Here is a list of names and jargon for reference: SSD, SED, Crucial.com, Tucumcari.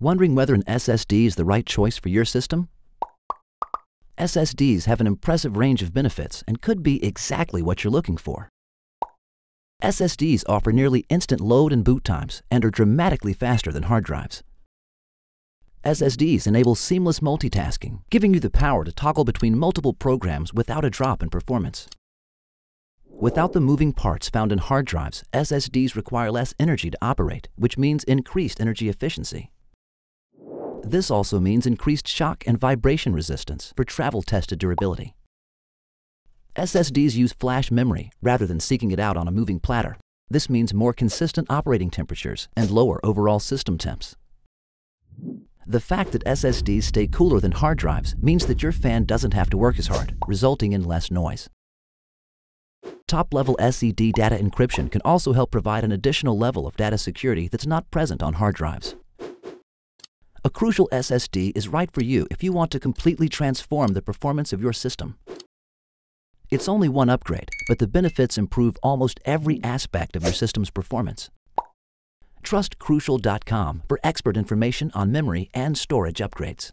Wondering whether an SSD is the right choice for your system? SSDs have an impressive range of benefits and could be exactly what you're looking for. SSDs offer nearly instant load and boot times and are dramatically faster than hard drives. SSDs enable seamless multitasking, giving you the power to toggle between multiple programs without a drop in performance. Without the moving parts found in hard drives, SSDs require less energy to operate, which means increased energy efficiency. This also means increased shock and vibration resistance for travel-tested durability. SSDs use flash memory rather than seeking it out on a moving platter. This means more consistent operating temperatures and lower overall system temps. The fact that SSDs stay cooler than hard drives means that your fan doesn't have to work as hard, resulting in less noise. Top-level SED data encryption can also help provide an additional level of data security that's not present on hard drives. A Crucial SSD is right for you if you want to completely transform the performance of your system. It's only one upgrade, but the benefits improve almost every aspect of your system's performance. Trust Crucial.com for expert information on memory and storage upgrades.